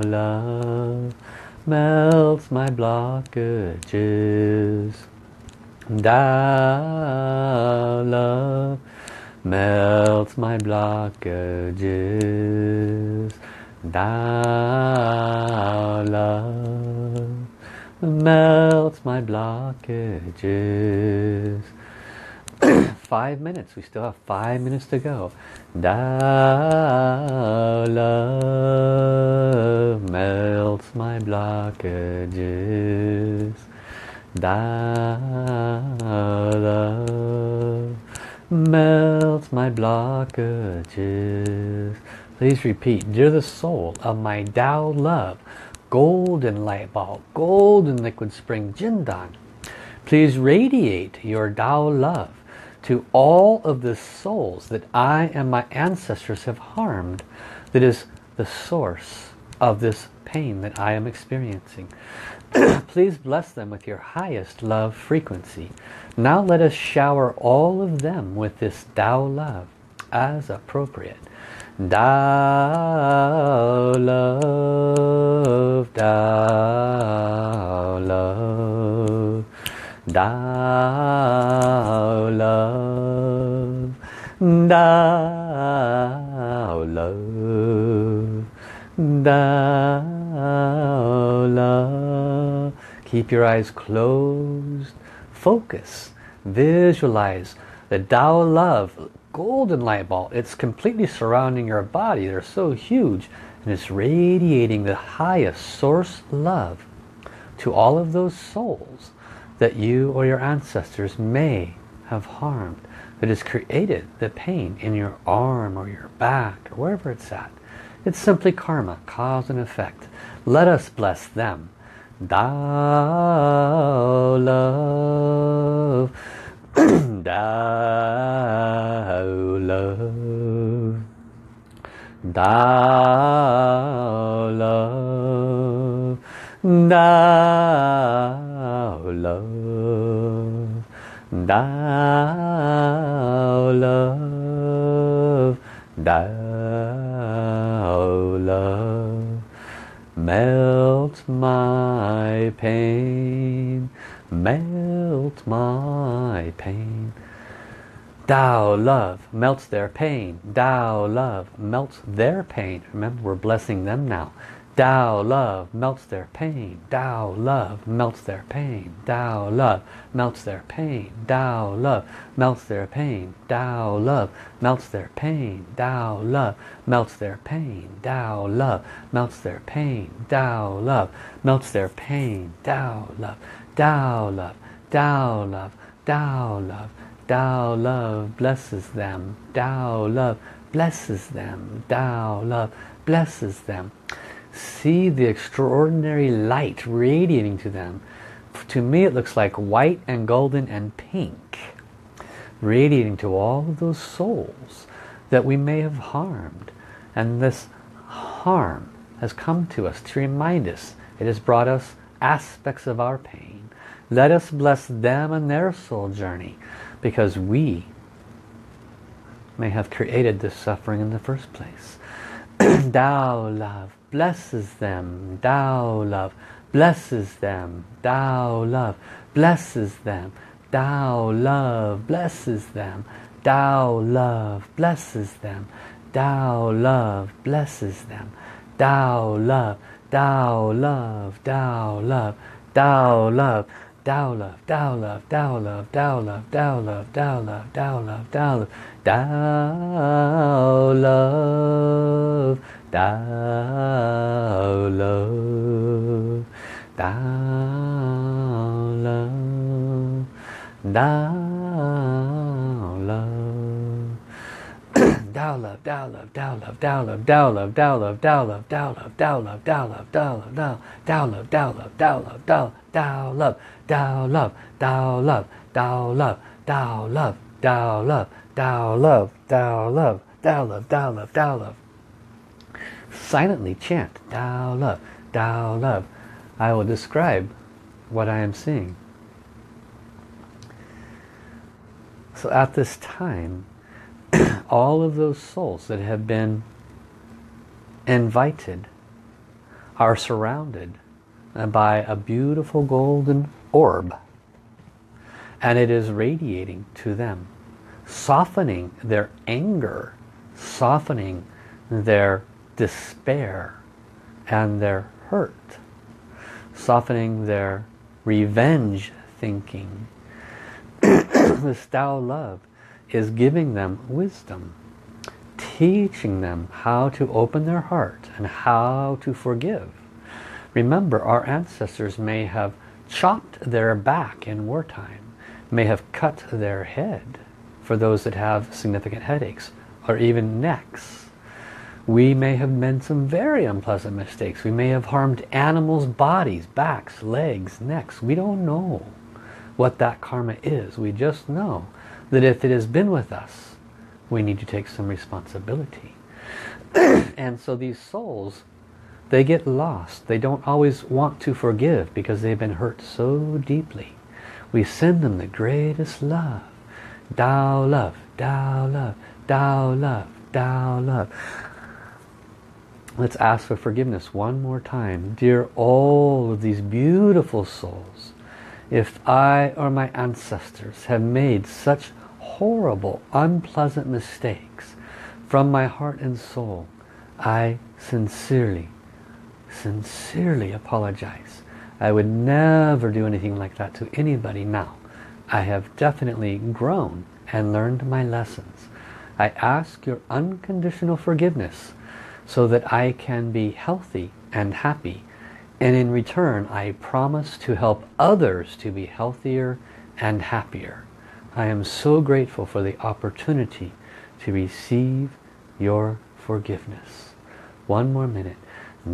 Love melts my blockages. Tao Love melts my blockages. Tao Love melts my blockages. 5 minutes. We still have 5 minutes to go. Tao Love melts my blockages. Tao Love melts my blockages. Please repeat. Dear the soul of my Tao Love, golden light ball, golden liquid spring, Jindan, please radiate your Tao Love to all of the souls that I and my ancestors have harmed, that is the source of this pain that I am experiencing. Please bless them with your highest love frequency. Now let us shower all of them with this Tao Love as appropriate. Tao Love, Tao Love, Tao Love, Tao Love, Tao Love. Keep your eyes closed. Focus. Visualize the Tao Love golden light ball. It's completely surrounding your body. They're so huge. And it's radiating the highest source love to all of those souls that you or your ancestors may have harmed, that has created the pain in your arm or your back or wherever it's at. It's simply karma, cause and effect. Let us bless them. Tao Love, Tao Love, Tao Love, Tao Love, Tao Love, Tao Love, melt my pain, melt my pain. Tao Love melts their pain. Tao Love melts their pain. Remember, we're blessing them now. Tao love melts their pain. Tao love melts their pain. Tao love melts their pain. Tao love melts their pain. Tao love melts their pain. Tao love melts their pain. Tao love melts their pain. Tao love melts their pain. Tao love. Tao love. Tao love. Tao love. Tao love blesses them. Tao love blesses them. Tao love blesses them. See the extraordinary light radiating to them. To me it looks like white and golden and pink, radiating to all of those souls that we may have harmed. And this harm has come to us to remind us. It has brought us aspects of our pain. Let us bless them and their soul journey, because we may have created this suffering in the first place. Tao love blesses them. Tao love blesses them. Tao love blesses them. Tao love blesses them. Tao love blesses them. Tao love blesses them. Tao love. Tao love. Tao love. Tao love. Tao love. Tao love. Tao love. Tao love. Tao love. Tao love. Tao love. Tao love. Tao love. Tao love, Tao love, Tao love, Tao love, Tao love, Tao love, Tao love, Tao love, Tao love, Tao love, Tao love, Tao love, Tao love, Tao love, Tao love, Tao love, Tao love, Tao love, Tao love, Tao love, Tao love, Tao love, Tao love, Tao love, Tao love, Tao love, Tao love, Tao love. Silently chant Tao love, Tao love. I will describe what I am seeing. So at this time, all of those souls that have been invited are surrounded by a beautiful golden orb, and it is radiating to them, softening their anger, softening their despair and their hurt, softening their revenge thinking. This Tao love is giving them wisdom, teaching them how to open their heart and how to forgive. Remember, our ancestors may have chopped their back in wartime, may have cut their head for those that have significant headaches or even necks. We may have made some very unpleasant mistakes. We may have harmed animals' bodies, backs, legs, necks. We don't know what that karma is. We just know that if it has been with us, we need to take some responsibility. And so these souls, they get lost. They don't always want to forgive because they've been hurt so deeply. We send them the greatest love. Tao love, Tao love, Tao love, Tao love. Let's ask for forgiveness one more time. Dear all of these beautiful souls, if I or my ancestors have made such horrible, unpleasant mistakes, from my heart and soul, I sincerely, sincerely apologize. I would never do anything like that to anybody now. I have definitely grown and learned my lessons. I ask your unconditional forgiveness, so that I can be healthy and happy, and in return I promise to help others to be healthier and happier. I am so grateful for the opportunity to receive your forgiveness. One more minute.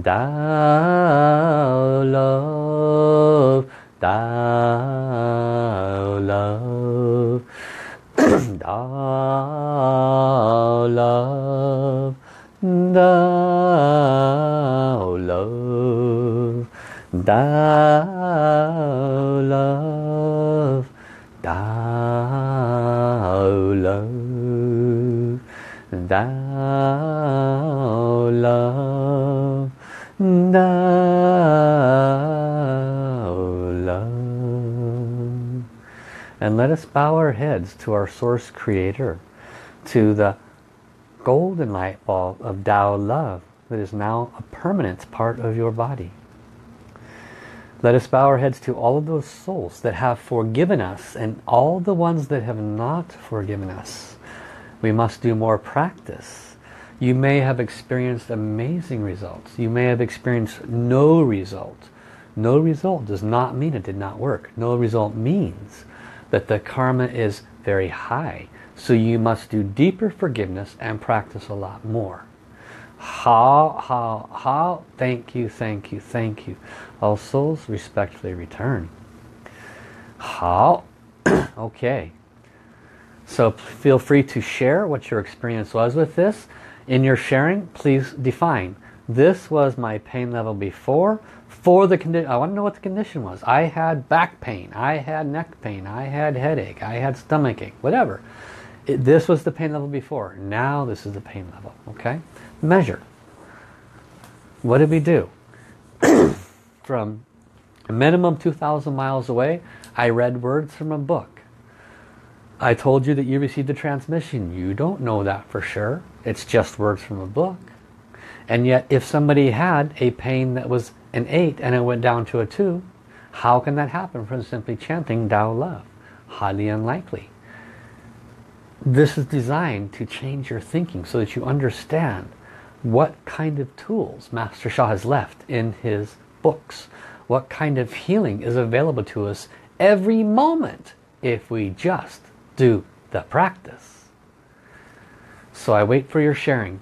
Tao love, Tao love, Tao love, Tao love, Tao love, Tao love, Tao love, Tao love. And let us bow our heads to our Source Creator, to the golden light ball of Tao love that is now a permanent part of your body. Let us bow our heads to all of those souls that have forgiven us and all the ones that have not forgiven us. We must do more practice. You may have experienced amazing results. You may have experienced no result. No result does not mean it did not work. No result means that the karma is very high. So you must do deeper forgiveness and practice a lot more. How, thank you, thank you, thank you. All souls respectfully return. How, okay. So feel free to share what your experience was with this. In your sharing, please define. This was my pain level before. For the condition, I want to know what the condition was. I had back pain, I had neck pain, I had headache, I had stomach ache, whatever. This was the pain level before. Now this is the pain level, okay? Measure. What did we do? From a minimum 2,000 miles away, I read words from a book. I told you that you received a transmission. You don't know that for sure. It's just words from a book. And yet, if somebody had a pain that was an 8 and it went down to a 2, how can that happen from simply chanting Tao Love? Highly unlikely. This is designed to change your thinking so that you understand what kind of tools Master Sha has left in his books. What kind of healing is available to us every moment if we just do the practice. So I wait for your sharing.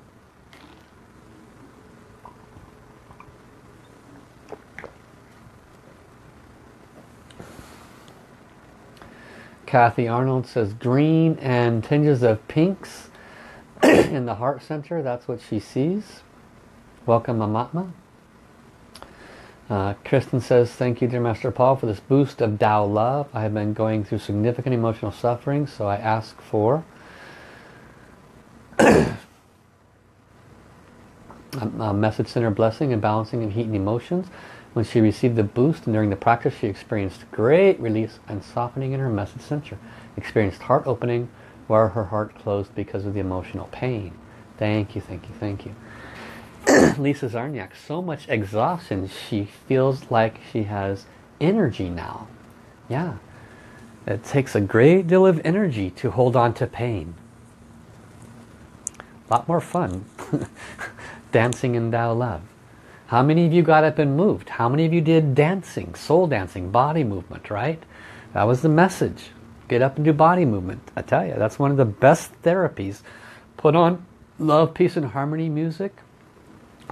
Kathy Arnold says green and tinges of pinks in the heart center. That's what she sees. Welcome, Amatma. Kristen says, thank you, dear Master Paul, for this boost of Tao Love. I have been going through significant emotional suffering, so I ask for... a message center blessing and balancing and heating emotions. When she received the boost and during the practice, she experienced great release and softening in her message center. Experienced heart opening where her heart closed because of the emotional pain. Thank you, thank you, thank you. Lisa Zarniak, so much exhaustion. She feels like she has energy now. Yeah. It takes a great deal of energy to hold on to pain. A lot more fun dancing in Tao Love. How many of you got up and moved? How many of you did dancing, soul dancing, body movement, right? That was the message. Get up and do body movement. I tell you, that's one of the best therapies. Put on love, peace, and harmony music.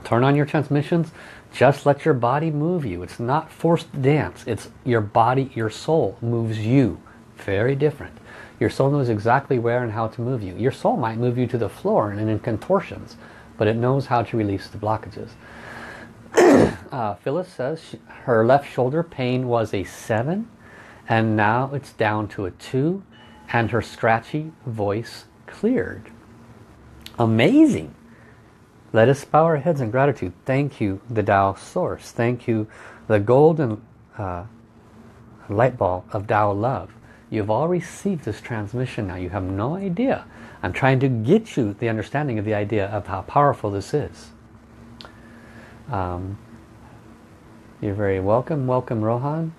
Turn on your transmissions. Just let your body move you. It's not forced dance. It's your body, your soul moves you. Very different. Your soul knows exactly where and how to move you. Your soul might move you to the floor and in contortions, but it knows how to release the blockages. Phyllis says her left shoulder pain was a 7 and now it's down to a 2 and her scratchy voice cleared. Amazing! Let us bow our heads in gratitude. Thank you, the Tao Source. Thank you, the golden light ball of Tao Love. You've all received this transmission now. You have no idea. I'm trying to get you the understanding of the idea of how powerful this is. You're very welcome. Welcome, Rohan.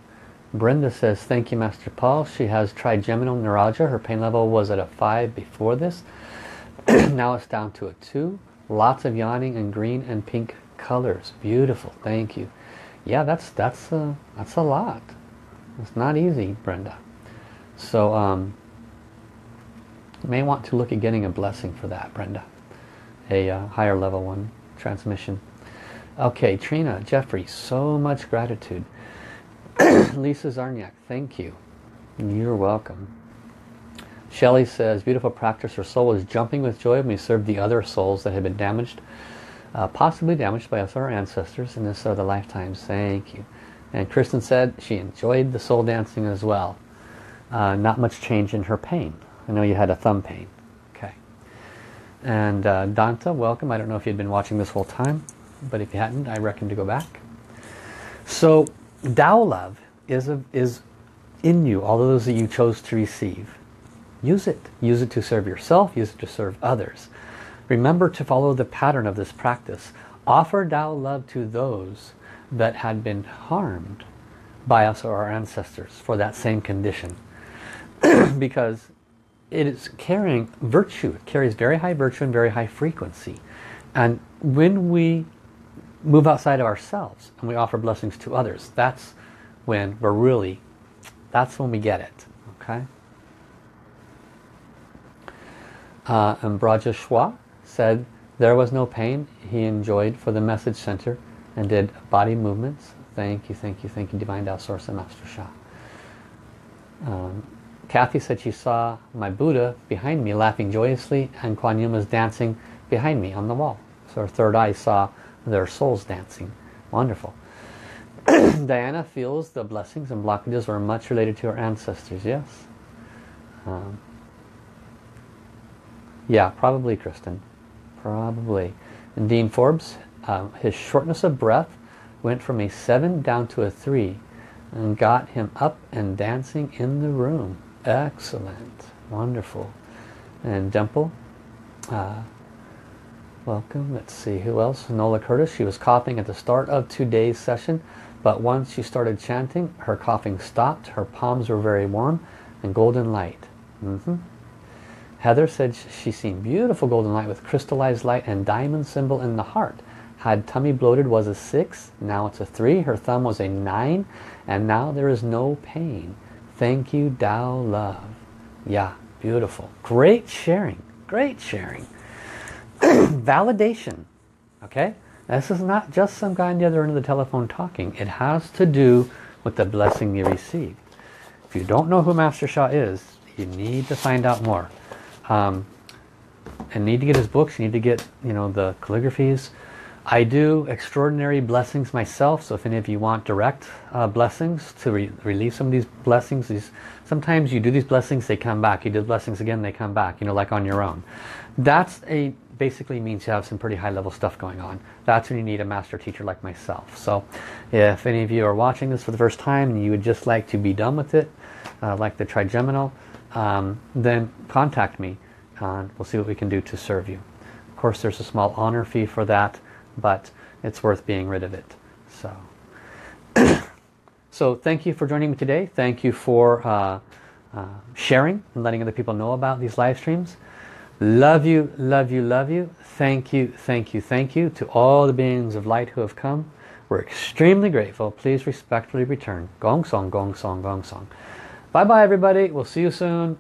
Brenda says, thank you, Master Paul. She has trigeminal neuralgia. Her pain level was at a 5 before this. Now it's down to a 2. Lots of yawning and green and pink colors. Beautiful. Thank you. Yeah, that's a lot. It's not easy, Brenda. So you may want to look at getting a blessing for that, Brenda. A higher level one transmission. Okay, Trina, Jeffrey, so much gratitude. Lisa Zarniak, thank you. You're welcome. Shelley says, beautiful practice. Her soul is jumping with joy when we serve the other souls that have been damaged, possibly damaged by us or our ancestors in this other lifetime. Thank you. And Kristen said she enjoyed the soul dancing as well. Not much change in her pain. I know you had a thumb pain. Okay. And Danta, welcome. I don't know if you'd been watching this whole time, but if you hadn't, I recommend to go back. So Tao Love is in you, all those that you chose to receive. Use it. Use it to serve yourself. Use it to serve others. Remember to follow the pattern of this practice. offer Tao love to those that had been harmed by us or our ancestors for that same condition. Because it is carrying virtue. It carries very high virtue and very high frequency. And when we move outside of ourselves and we offer blessings to others, that's when we're really, that's when we get it. Okay. And Braja Shwa said, there was no pain. He enjoyed for the message center and did body movements. Thank you, thank you, thank you, Divine Tao Source and Master Sha. Kathy said she saw my Buddha behind me laughing joyously, and Kuan Yin was dancing behind me on the wall. So her third eye saw their souls dancing. Wonderful. Diana feels the blessings and blockages were much related to her ancestors. Yes. Yeah, probably, Kristen. Probably. And Dean Forbes, his shortness of breath went from a 7 down to a 3 and got him up and dancing in the room. Excellent. Wonderful. And Dimple, welcome. Let's see who else. Nola Curtis, she was coughing at the start of today's session, but once she started chanting, her coughing stopped. Her palms were very warm and golden light. Heather said she seen beautiful golden light with crystallized light and diamond symbol in the heart. Had tummy bloated was a 6, now it's a 3. Her thumb was a 9, and now there is no pain. Thank you, Tao love. Yeah, beautiful. Great sharing. Great sharing. Validation. Okay? This is not just some guy on the other end of the telephone talking. It has to do with the blessing you receive. If you don't know who Master Sha is, you need to find out more. And need to get his books. You need to get, you know, the calligraphies. I do extraordinary blessings myself, so if any of you want direct blessings to release some of these blessings, sometimes you do these blessings, they come back. You do blessings again, they come back, you know, like on your own. That's a basically means you have some pretty high level stuff going on. That's when you need a master teacher like myself. So if any of you are watching this for the first time and you would just like to be done with it, like the trigeminal, then contact me and we'll see what we can do to serve you. Of course, there's a small honor fee for that, but it's worth being rid of it. So, so thank you for joining me today. Thank you for sharing and letting other people know about these live streams. Love you, love you, love you. Thank you, thank you, thank you to all the beings of light who have come. We're extremely grateful. Please respectfully return. Gong song, gong song, gong song. Bye bye, everybody. We'll see you soon.